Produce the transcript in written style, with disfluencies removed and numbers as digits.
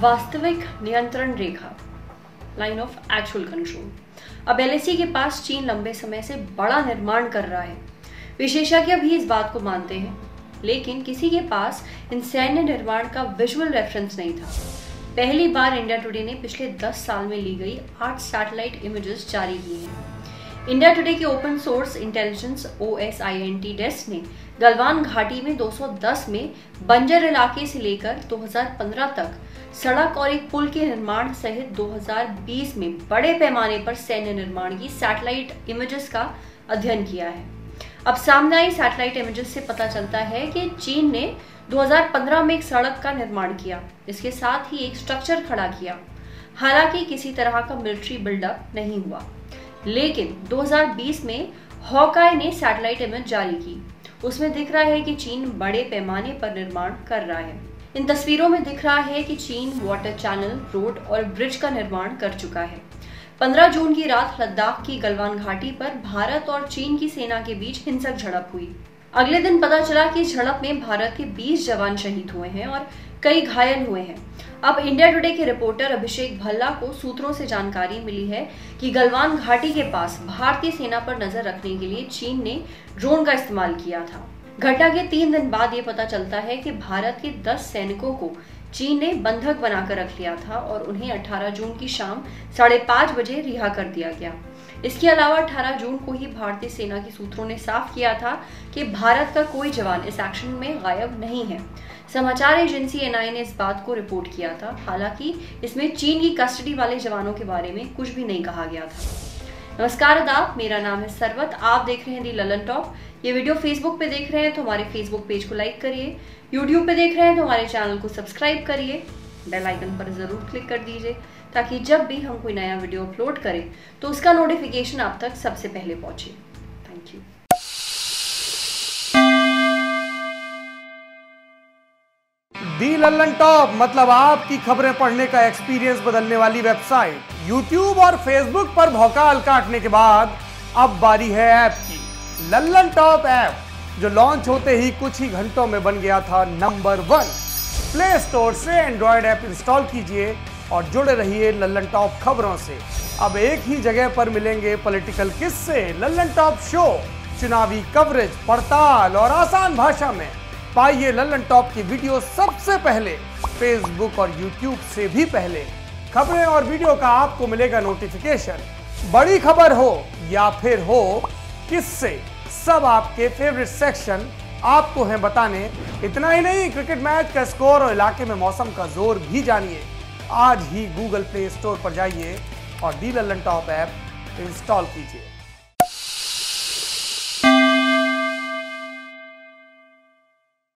वास्तविक नियंत्रण रेखा, लाइन ऑफ एक्चुअल कंट्रोल। अब LAC के पास चीन लंबे समय से बड़ा निर्माण कर रहा है, विशेषज्ञ भी इस बात को मानते हैं, लेकिन किसी के पास इन सैन्य निर्माण का विजुअल रेफरेंस नहीं था। पहली बार इंडिया टुडे ने पिछले 10 साल में ली गई 8 सैटेलाइट इमेजेस जारी की हैं। इंडिया टुडे के open source intelligence OSINT desk ने गलवान घाटी में 210 में बंजर इलाके से लेकर 2015 तक सड़क और एक पुल के निर्माण सहित 2020 में बड़े पैमाने पर सैन्य निर्माण की सैटेलाइट इमेजेस का अध्ययन किया है। अब सामने आई सैटेलाइट इमेजेस से पता चलता है कि चीन ने 2015 में एक सड़क का निर्माण किया, इसके साथ ही एक स्ट्रक्चर खड़ा किया। हालांकि किसी तरह का मिलिट्री बिल्डअप नहीं हुआ, लेकिन 2020 में हॉकाई ने सैटेलाइट इमेज जारी की। उसमें दिख रहा है कि चीन बड़े पैमाने पर निर्माण कर रहा है। इन तस्वीरों में दिख रहा है कि चीन वाटर चैनल, रोड और ब्रिज का निर्माण कर चुका है। 15 जून की रात लद्दाख की गलवान घाटी पर भारत और चीन की सेना के बीच हिंसक झड़प हुई। अगले दिन पता चला कि इस झड़प में भारत के 20 जवान शहीद हुए हैं और कई घायल हुए हैं। अब इंडिया टुडे के रिपोर्टर अभिषेक भल्ला को सूत्रों से जानकारी मिली है कि गलवान घाटी के पास भारतीय सेना पर नजर रखने के लिए चीन ने ड्रोन का इस्तेमाल किया था। घटना के 3 दिन बाद ये पता चलता है कि भारत के 10 सैनिकों को चीन ने बंधक बनाकर रख लिया था और उन्हें 18 जून की शाम 5:30 बजे रिहा कर दिया गया। इसके अलावा 18 जून को ही भारतीय सेना के सूत्रों ने साफ किया था कि भारत का कोई जवान इस एक्शन में गायब नहीं है। समाचार एजेंसी ANI ने इस बात को रिपोर्ट किया था। हालांकि इसमें चीन की कस्टडी वाले जवानों के बारे में कुछ भी नहीं कहा गया था। नमस्कार आदाब, मेरा नाम है सरवत, आप देख रहे हैं दी ललनटॉप। ये वीडियो फेसबुक पे देख रहे हैं तो हमारे फेसबुक पेज को लाइक करिए, यूट्यूब पे देख रहे हैं तो हमारे चैनल को सब्सक्राइब करिए, बेल आइकन पर ज़रूर क्लिक कर दीजिए ताकि जब भी हम कोई नया वीडियो अपलोड करें तो उसका नोटिफिकेशन आप तक सबसे पहले पहुंचे। Thank you. The Lallantop मतलब आपकी खबरें पढ़ने का एक्सपीरियंस बदलने वाली वेबसाइट। YouTube और Facebook पर भौकाल काटने के बाद अब बारी है ऐप की। लल्लन टॉप ऐप जो लॉन्च होते ही कुछ ही घंटों में बन गया था नंबर 1। प्ले स्टोर से एंड्रॉयड ऐप इंस्टॉल कीजिए और जुड़े रहिए लल्लन टॉप खबरों से। अब एक ही जगह पर मिलेंगे पॉलिटिकल किस्से, लल्लन टॉप शो, चुनावी कवरेज, पड़ताल और आसान भाषा में। पाइए लल्लन टॉप की वीडियो सबसे पहले फेसबुक और यूट्यूब से भी पहले। खबरें और वीडियो का आपको मिलेगा नोटिफिकेशन। बड़ी खबर हो या फिर हो किससे, सब आपके फेवरेट सेक्शन आपको हैं बताने। इतना ही नहीं, क्रिकेट मैच का स्कोर और इलाके में मौसम का जोर भी जानिए। आज ही गूगल प्ले स्टोर पर जाइए और the Lallantop app install कीजिए।